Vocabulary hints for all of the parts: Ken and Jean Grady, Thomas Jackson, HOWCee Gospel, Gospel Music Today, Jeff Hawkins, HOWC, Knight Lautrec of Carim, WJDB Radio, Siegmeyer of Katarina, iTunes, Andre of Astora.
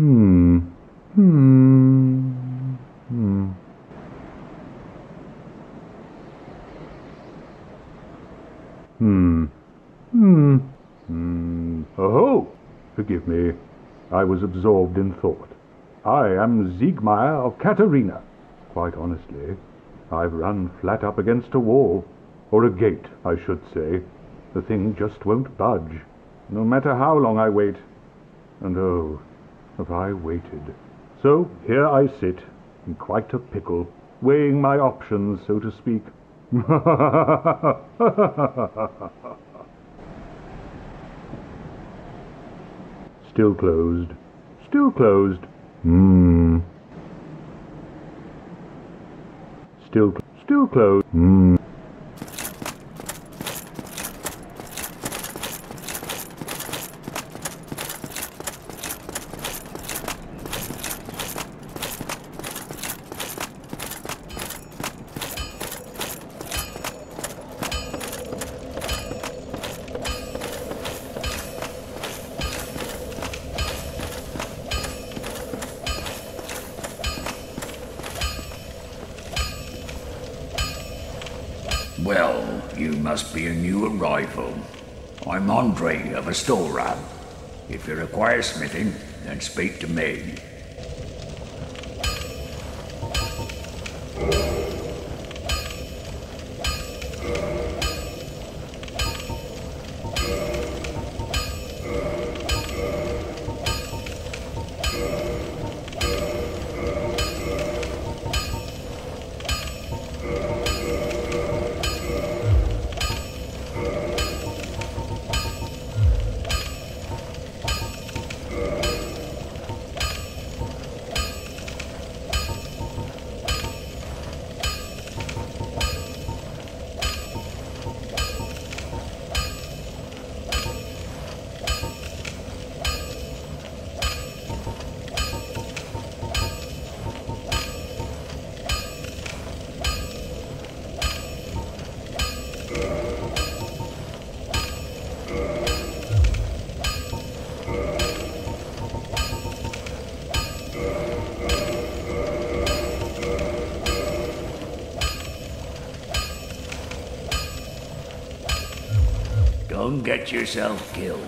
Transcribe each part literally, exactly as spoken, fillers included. Hmm. Hmm. Hmm. Hmm. Hmm. Hmm. Oh, forgive me. I was absorbed in thought. I am Siegmeyer of Katarina. Quite honestly, I've run flat up against a wall. Or a gate, I should say. The thing just won't budge, no matter how long I wait. And oh, have I waited. So here I sit, in quite a pickle, weighing my options, so to speak. Still closed. Still closed. Hmm. Still, still closed. Hmm. Well, you must be a new arrival. I'm Andre of Astora. If you require smithing, then speak to me. Don't get yourself killed.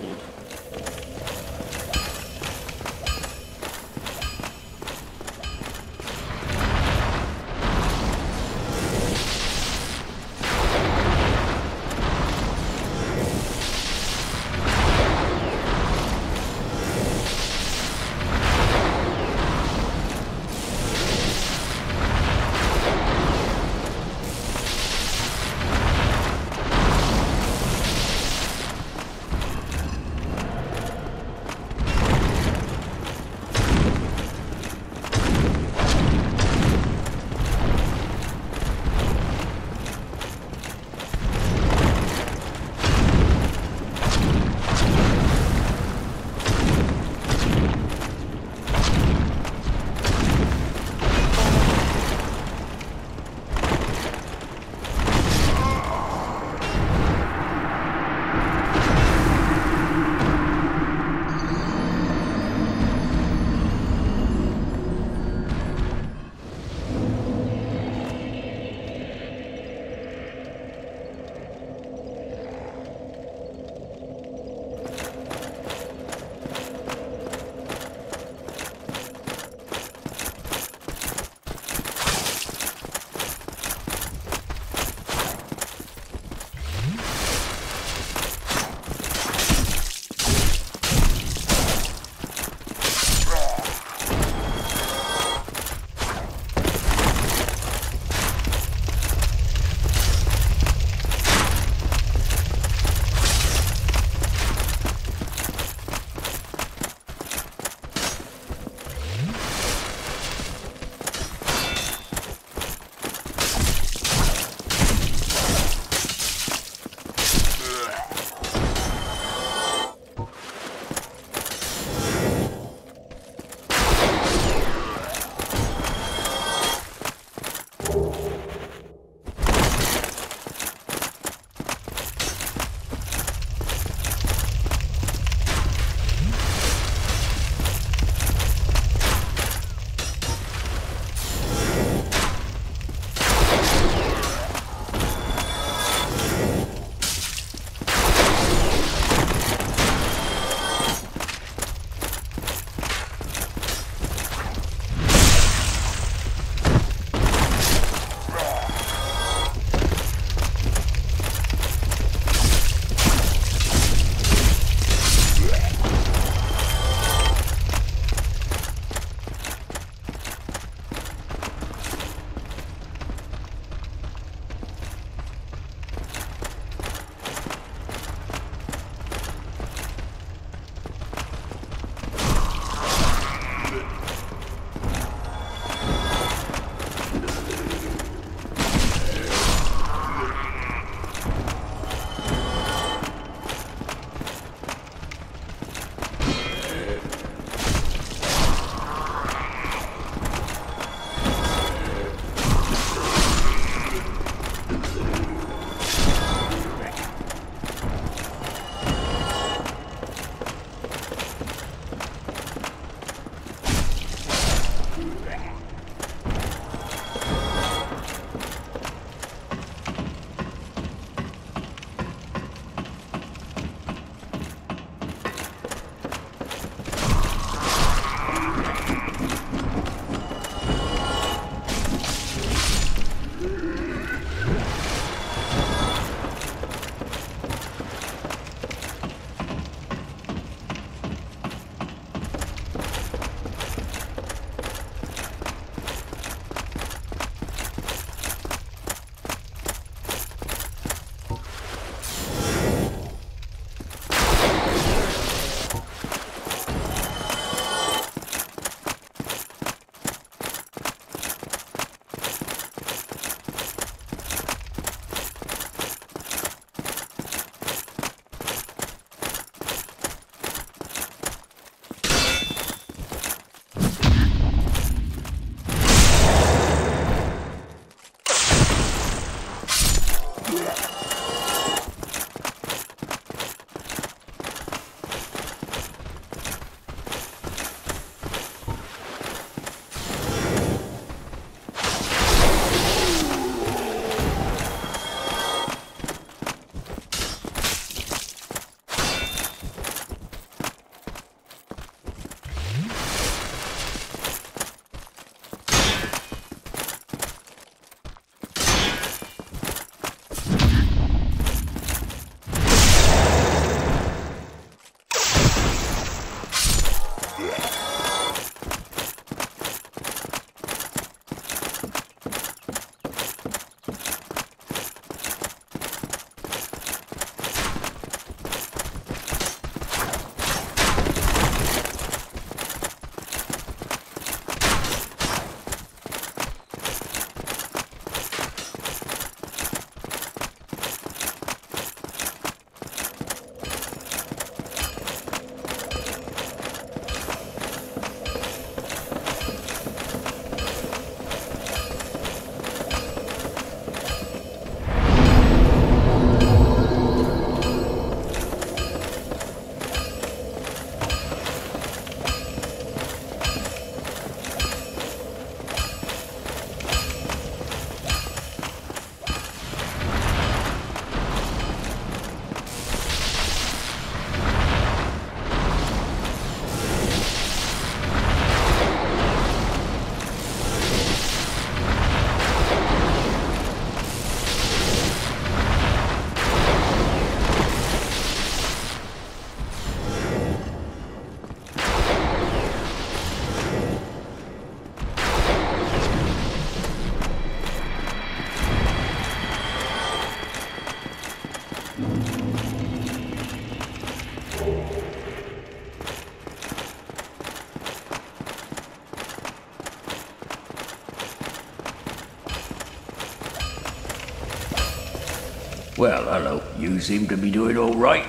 Well, hello. You seem to be doing all right.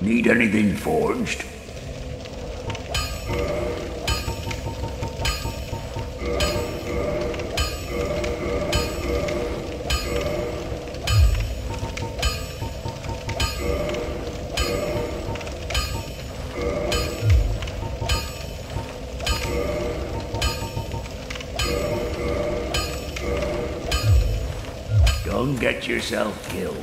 Need anything forged? Don't get yourself killed.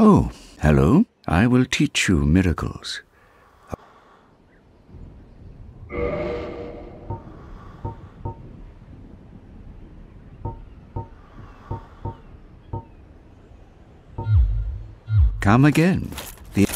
Oh, hello. I will teach you miracles. Come again. The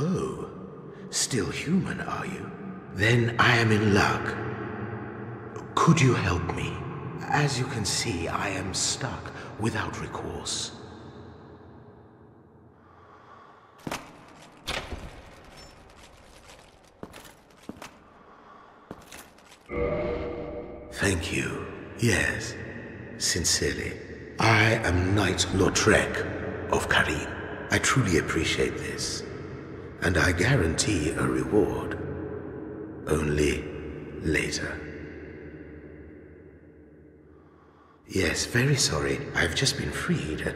Oh, still human, are you? Then I am in luck. Could you help me? As you can see, I am stuck without recourse. Thank you. Yes, sincerely. I am Knight Lautrec of Carim. I truly appreciate this, and I guarantee a reward. Only later. Yes, very sorry. I've just been freed.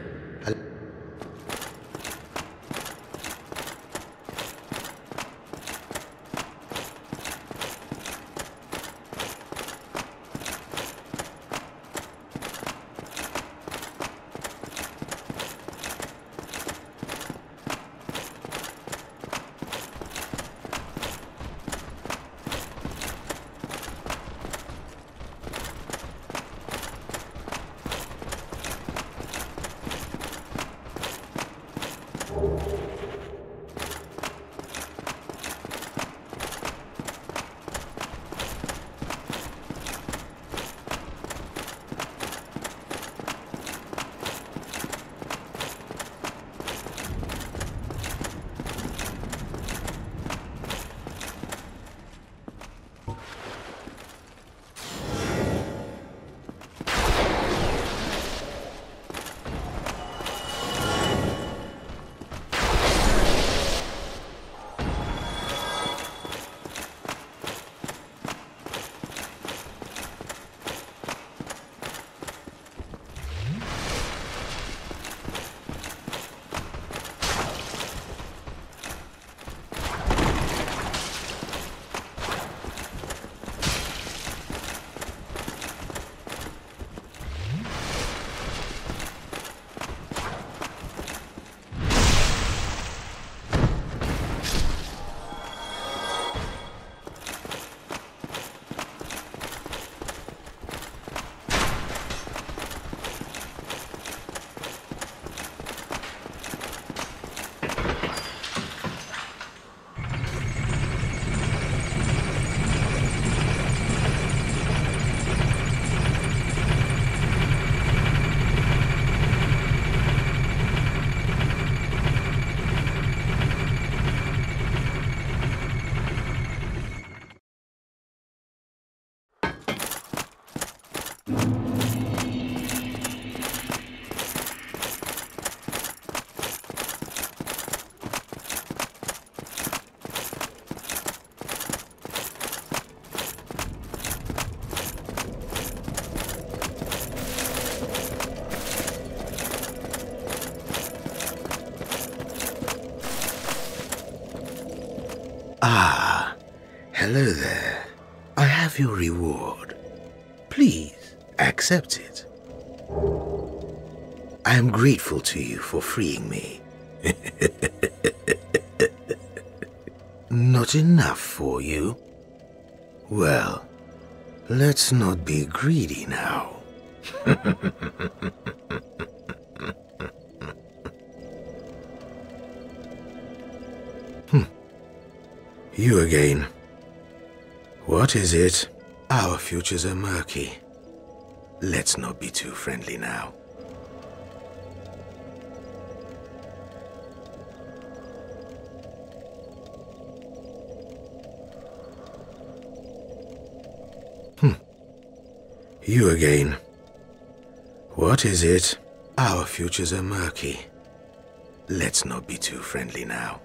Ah, hello there. I have your reward. Please accept it. I am grateful to you for freeing me. Not enough for you? Well, let's not be greedy now. You again. What is it? Our futures are murky. Let's not be too friendly now. Hmm. You again. What is it? Our futures are murky. Let's not be too friendly now.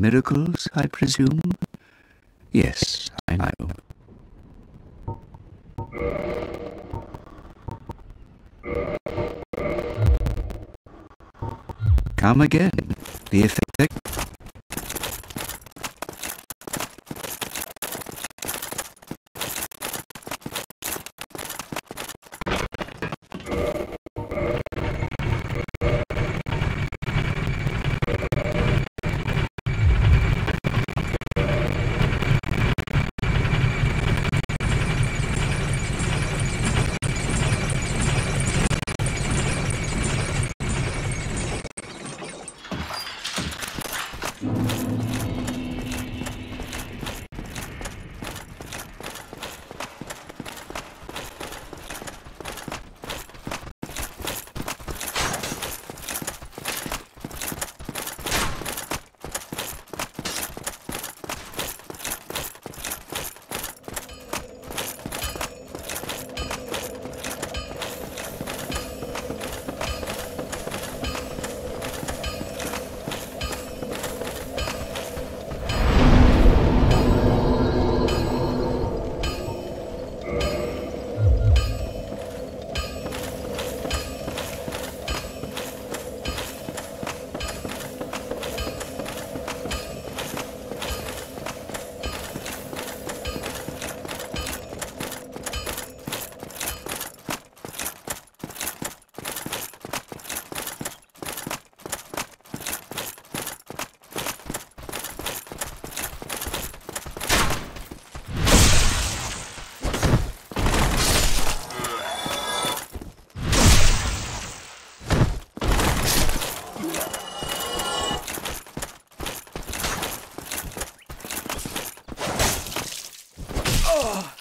Miracles, I presume? Yes, I know. Come again. The effect... Oh!